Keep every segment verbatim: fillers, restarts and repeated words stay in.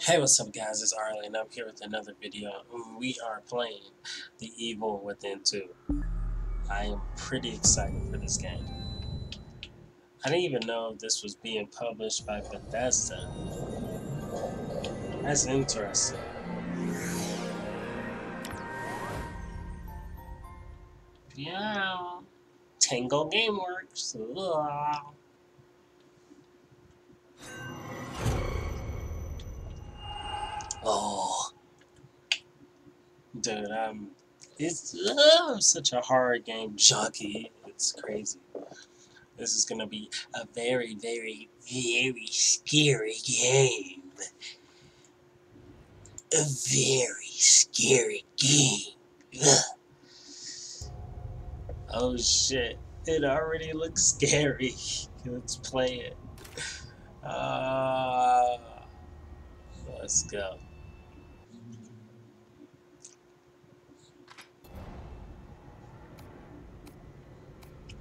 Hey, what's up guys, it's Arlen. I'm here with another video. We are playing The Evil Within two. I am pretty excited for this game. I didn't even know this was being published by Bethesda. That's interesting. Yeah. Tango Gameworks. Ugh. Oh, dude, I'm, it's, uh, I'm such a horror game junkie. It's crazy. This is going to be a very, very, very scary game. A very scary game. Ugh. Oh, shit. It already looks scary. Let's play it. Uh, let's go.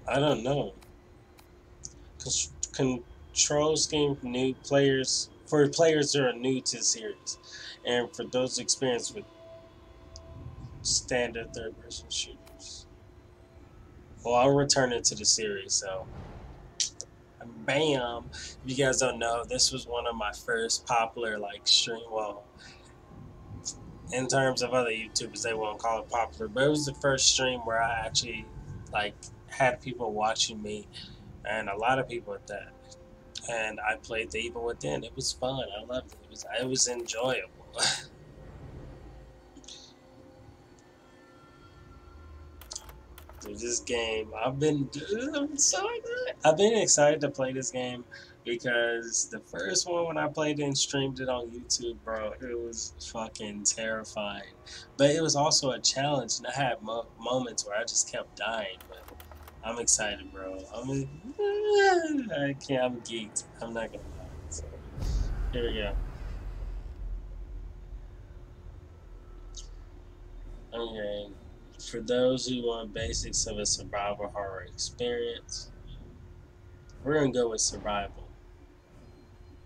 I don't know. Control scheme for new players for players that are new to the series, and for those experienced with standard third-person shooters. Well, I'll return it to the series. So, bam! If you guys don't know, this was one of my first popular like stream. Well, in terms of other YouTubers, they won't call it popular, but it was the first stream where I actually like. Had people watching me, and a lot of people at that. And I played The Evil Within. It was fun. I loved it. It was, it was enjoyable. Dude, this game, I've been, dude, I'm so excited. I've been excited to play this game because the first one when I played it and streamed it on YouTube, bro, it was fucking terrifying. But it was also a challenge, and I had mo moments where I just kept dying. But I'm excited, bro. I'm I can't. I'm geeked. I'm not gonna lie. So, here we go. Okay, for those who want basics of a survival horror experience, we're gonna go with survival.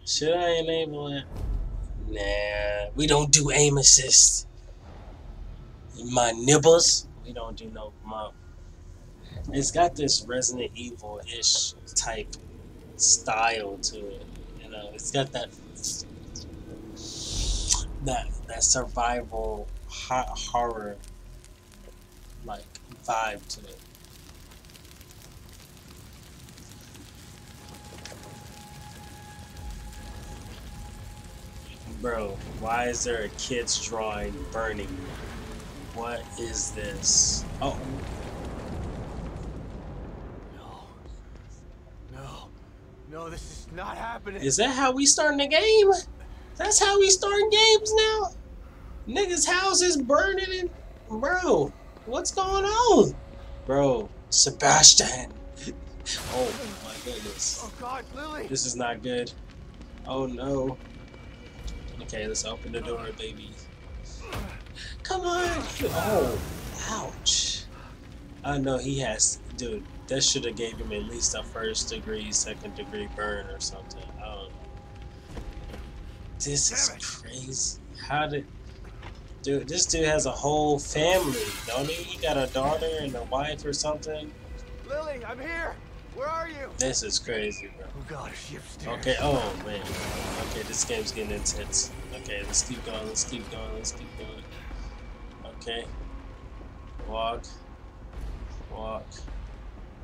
Should I enable it? Nah, we don't do aim assist. My nibbles, we don't do no mop. It's got this Resident Evil-ish type style to it, you know. It's got that that that survival hot horror like vibe to it. Bro, why is there a kid's drawing burning? What is this? Oh. No, this is not happening. Is that how we starting the game? That's how we starting games now? Niggas' houses burning and... Bro, what's going on? Bro, Sebastian. Oh my goodness. Oh God, Lily. This is not good. Oh no. Okay, let's open the door, baby. Come on. Oh, ouch. I know he has... Dude, that should have gave him at least a first degree, second degree burn or something. I don't know. This is crazy. How did... Dude, this dude has a whole family, don't he? He got a daughter and a wife or something. Lily, I'm here. Where are you? This is crazy, bro. Oh God, she upstairs. Okay, oh man. Okay, this game's getting intense. Okay, let's keep going, let's keep going, let's keep going. Okay. Walk. Walk.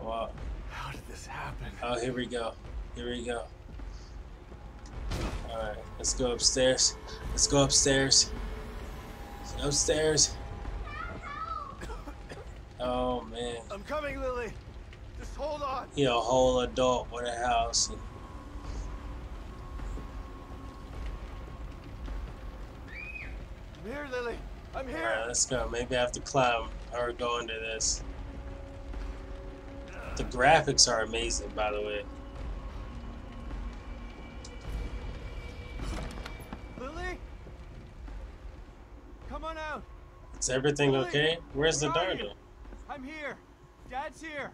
Wow. How did this happen? Oh, here we go. Here we go. Alright, let's go upstairs. Let's go upstairs. Let's go upstairs. Oh, man. I'm coming, Lily. Just hold on. You're a whole adult with a house. And... I'm here, Lily. I'm here. Alright, let's go. Maybe I have to climb or go into this. The graphics are amazing, by the way. Lily? Come on out. Is everything Lily, okay? Where's where the daughter? I'm here. Dad's here.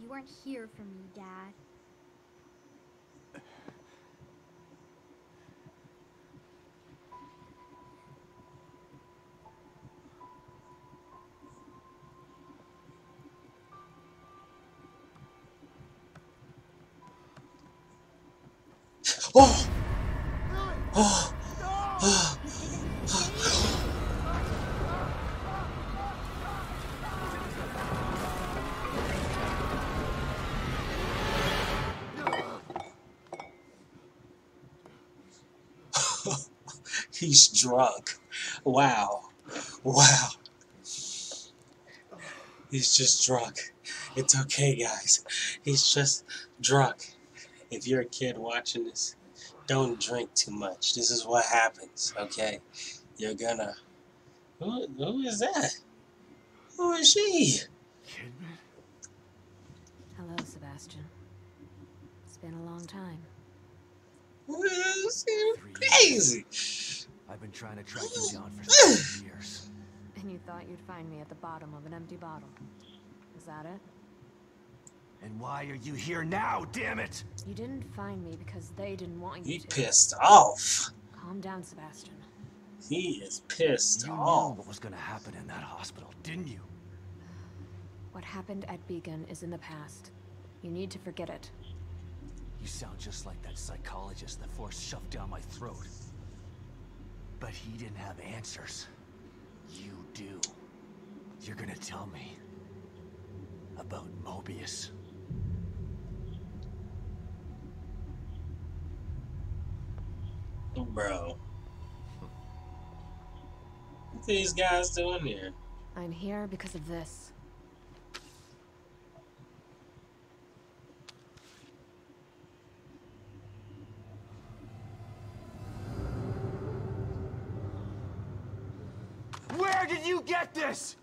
You weren't here for me, Dad. Oh! Oh! Oh! He's drunk. Wow. Wow. He's just drunk. It's okay, guys. He's just drunk. If you're a kid watching this, don't drink too much. This is what happens, okay? You're gonna... Who, who is that? Who is she? Kidman? Hello, Sebastian. It's been a long time. This is crazy. I've been trying to track you down for seven years. And you thought you'd find me at the bottom of an empty bottle. Is that it? And why are you here now, damn it? You didn't find me because they didn't want you to. He pissed off. Calm down, Sebastian. He is pissed off. You know what was going to happen in that hospital, didn't you? What happened at Beacon is in the past. You need to forget it. You sound just like that psychologist the Force shoved down my throat. But he didn't have answers. You do. You're gonna tell me about Mobius. Bro. What's these guys doing here? I'm here because of this. Get this!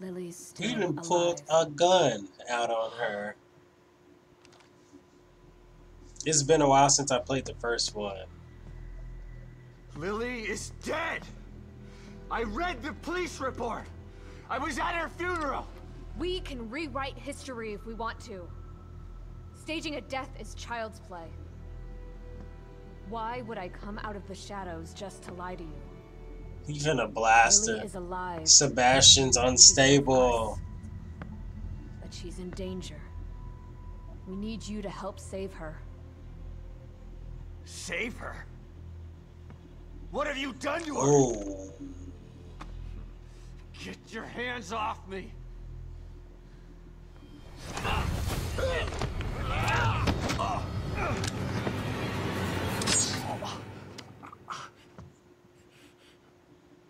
Lily's still alive. He even pulled a gun out on her. It's been a while since I played the first one. Lily is dead! I read the police report! I was at her funeral! We can rewrite history if we want to. Staging a death is child's play. Why would I come out of the shadows just to lie to you? Even a blaster. Sebastian's unstable. But she's in danger. We need you to help save her. Save her? What have you done to her? Oh. Get your hands off me.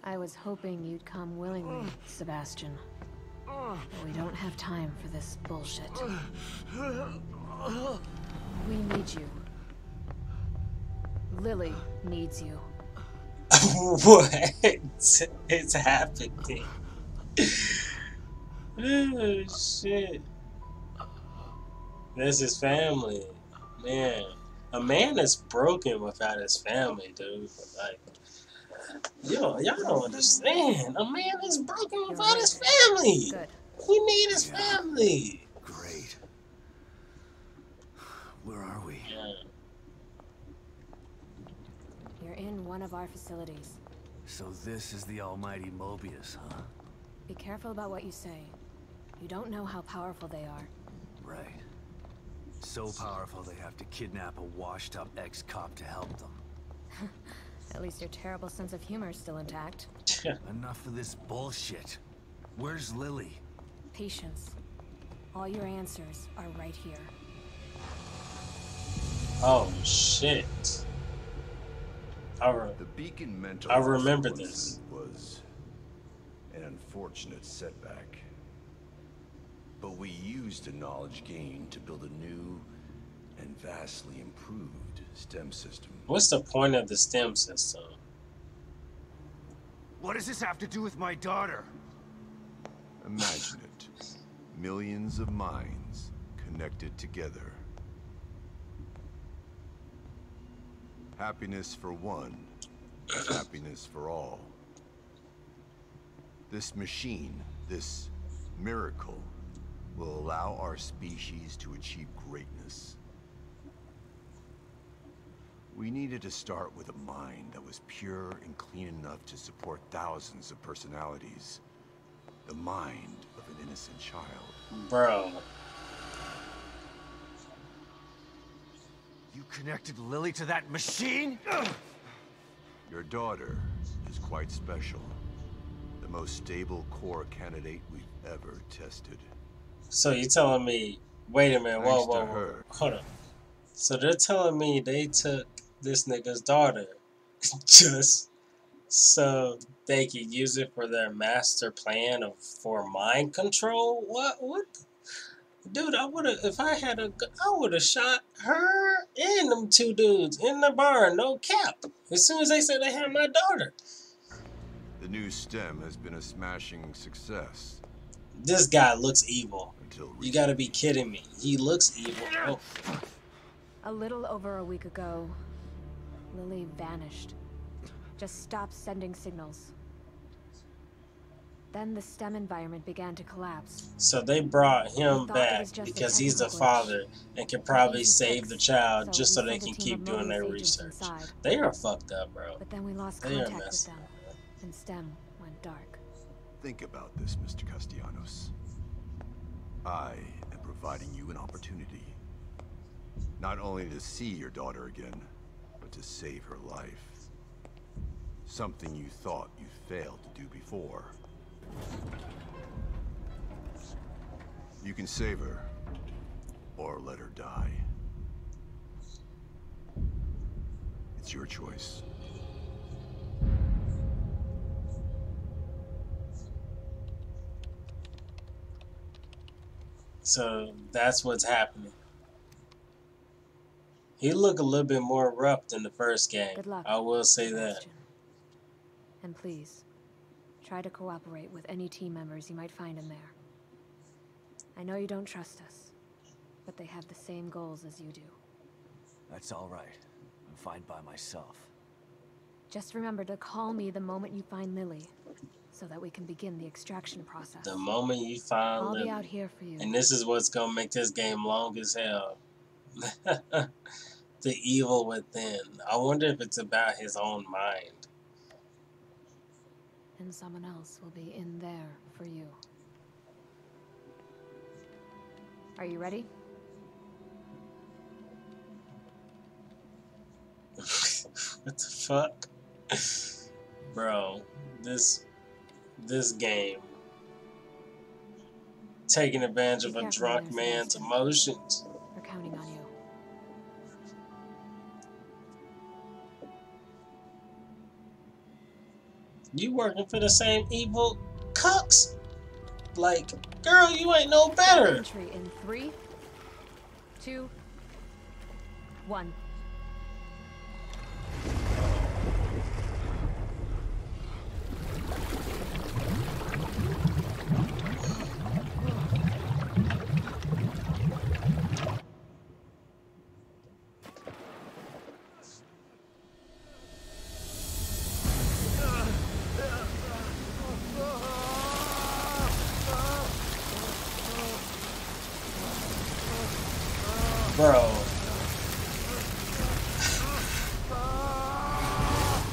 I was hoping you'd come willingly, Sebastian. But we don't have time for this bullshit. We need you. Lily needs you. What? It's happening. Oh, shit. That's his family. Man. A man is broken without his family, dude. Like... Yo, y'all don't understand. A man is broken without his family. We need his family. Great. Where are we? You're in one of our facilities. So this is the almighty Mobius, huh? Be careful about what you say. You don't know how powerful they are. Right. So powerful they have to kidnap a washed-up ex-cop to help them. At least your terrible sense of humor is still intact. Enough of this bullshit. Where's Lily? Patience. All your answers are right here. Oh, shit. I, re the Beacon mental I remember this. Was an unfortunate setback. But we used the knowledge gained to build a new and vastly improved STEM system. What's the point of the STEM system? What does this have to do with my daughter? Imagine it. Millions of minds connected together. Happiness for one, happiness for all. This machine, this miracle, will allow our species to achieve greatness. We needed to start with a mind that was pure and clean enough to support thousands of personalities. The mind of an innocent child. Bro. You connected Lily to that machine? Your daughter is quite special. The most stable core candidate we've ever tested. So you're telling me, wait a minute, whoa, whoa, whoa, hold on. So they're telling me they took this nigga's daughter just so they could use it for their master plan of for mind control? What? What? Dude, I would have, if I had a gun, I would have shot her and them two dudes in the barn, no cap. As soon as they said they had my daughter. The new STEM has been a smashing success. This guy looks evil. You gotta be kidding me. He looks evil. Oh. A little over a week ago, Lily vanished. Just stopped sending signals. Then the STEM environment began to collapse. So they brought him back because he's the father and can probably save the child just so they can keep doing their research. They are fucked up, bro. But then we lost contact with them, and STEM went dark. Think about this, Mister Castellanos. I am providing you an opportunity. Not only to see your daughter again, but to save her life. Something you thought you failed to do before. You can save her, or let her die. It's your choice. So that's what's happening. He looked a little bit more rough than the first game. Good luck. I will say that. And please, try to cooperate with any team members you might find in there. I know you don't trust us, but they have the same goals as you do. That's all right. I'm fine by myself. Just remember to call me the moment you find Lily, so that we can begin the extraction process. The moment you find I'll Lily. I'll be out here for you. And this is what's gonna make this game long as hell. The Evil Within. I wonder if it's about his own mind. And someone else will be in there for you. Are you ready? What the fuck? Bro, this this game taking advantage of a drunk man's emotions. We're counting on you. You working for the same evil cucks? Like, girl, you ain't no better. Entry in three, two, one.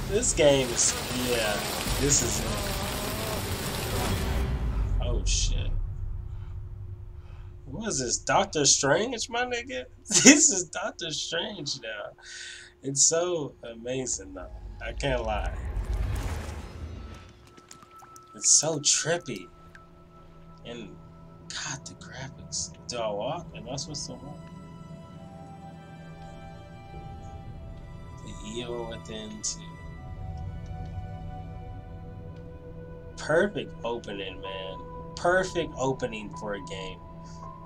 This game is, yeah, this is it. Oh shit. What is this, Doctor Strange, my nigga? This is Doctor Strange now. It's so amazing though, I can't lie. It's so trippy. And god, the graphics. Do I walk? Am I supposed to walk? The Evil Within two. Perfect opening, man. Perfect opening for a game.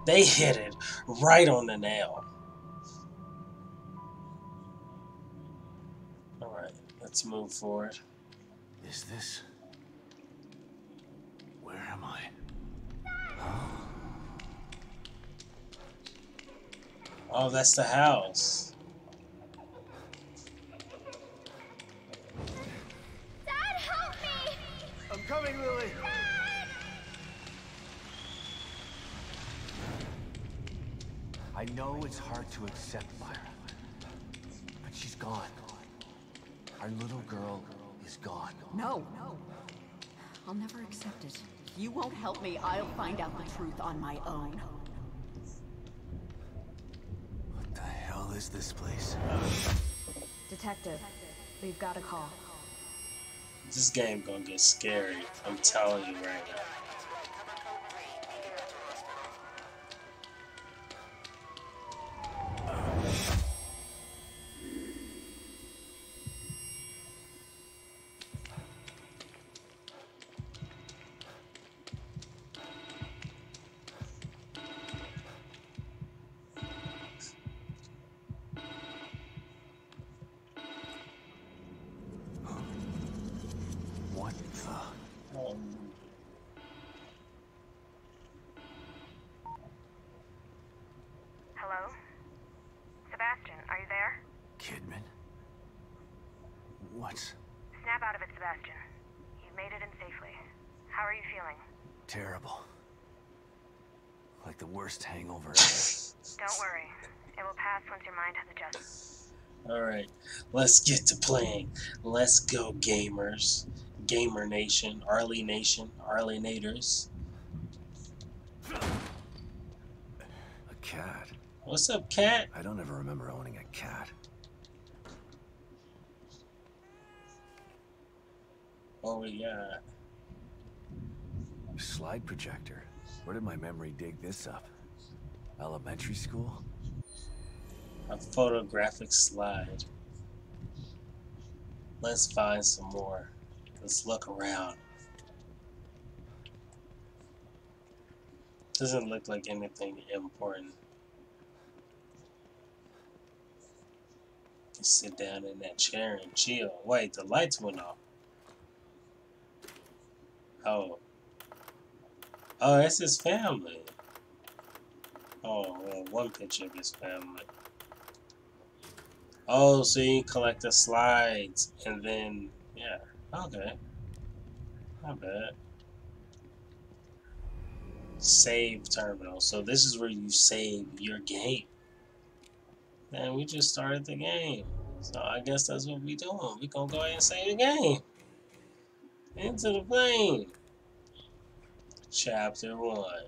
They hit it right on the nail. Alright, let's move forward. Is this... Where am I? Oh, that's the house. Coming, Lily. Dad! I know it's hard to accept Myra, but she's gone. Our little girl is gone. No, no. I'll never accept it. If you won't help me, I'll find out the truth on my own. What the hell is this place? Detective, we've got a call. This game gonna get scary. I'm telling you right now. Hello? Sebastian, are you there? Kidman? What? Snap out of it, Sebastian. You've made it in safely. How are you feeling? Terrible. Like the worst hangover ever. Don't worry. It will pass once your mind has adjusted. Alright, let's get to playing. Let's go, gamers. Gamer Nation, Arlie Nation, Arlie Naders. A cat. What's up, cat? I don't ever remember owning a cat. Oh, yeah. Slide projector. Where did my memory dig this up? Elementary school? A photographic slide. Let's find some more. Let's look around. Doesn't look like anything important. Just sit down in that chair and chill. Wait, the lights went off. Oh. Oh, that's his family. Oh, well, one picture of his family. Oh, so you collect the slides and then, yeah. Okay. Not bad. Save terminal. So this is where you save your game. Man, we just started the game. So I guess that's what we doing. We gonna go ahead and save the game. Into the plane. Chapter one.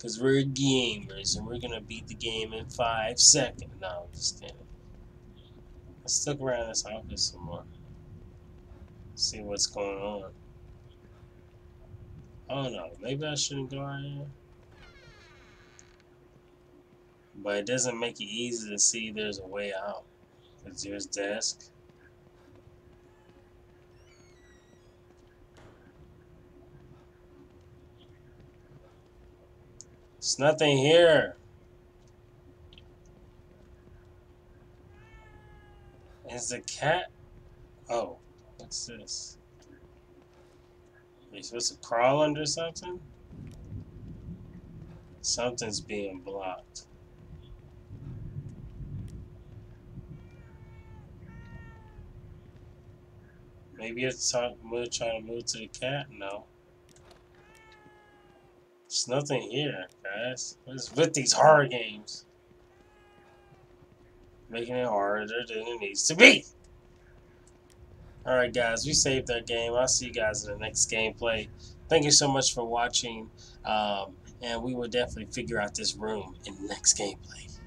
Cause we're gamers and we're gonna beat the game in five seconds. No, I'm just kidding. Let's stick around this office some more. See what's going on. Oh no, maybe I shouldn't go out here. But it doesn't make it easy to see there's a way out. It's your desk. There's nothing here. Is the cat? Oh. What's this? Are you supposed to crawl under something? Something's being blocked. Maybe it's move, trying to move to the cat? No. There's nothing here, guys. What is with these horror games? Making it harder than it needs to be! Alright guys, we saved our game. I'll see you guys in the next gameplay. Thank you so much for watching. Um, and we will definitely figure out this room in the next gameplay.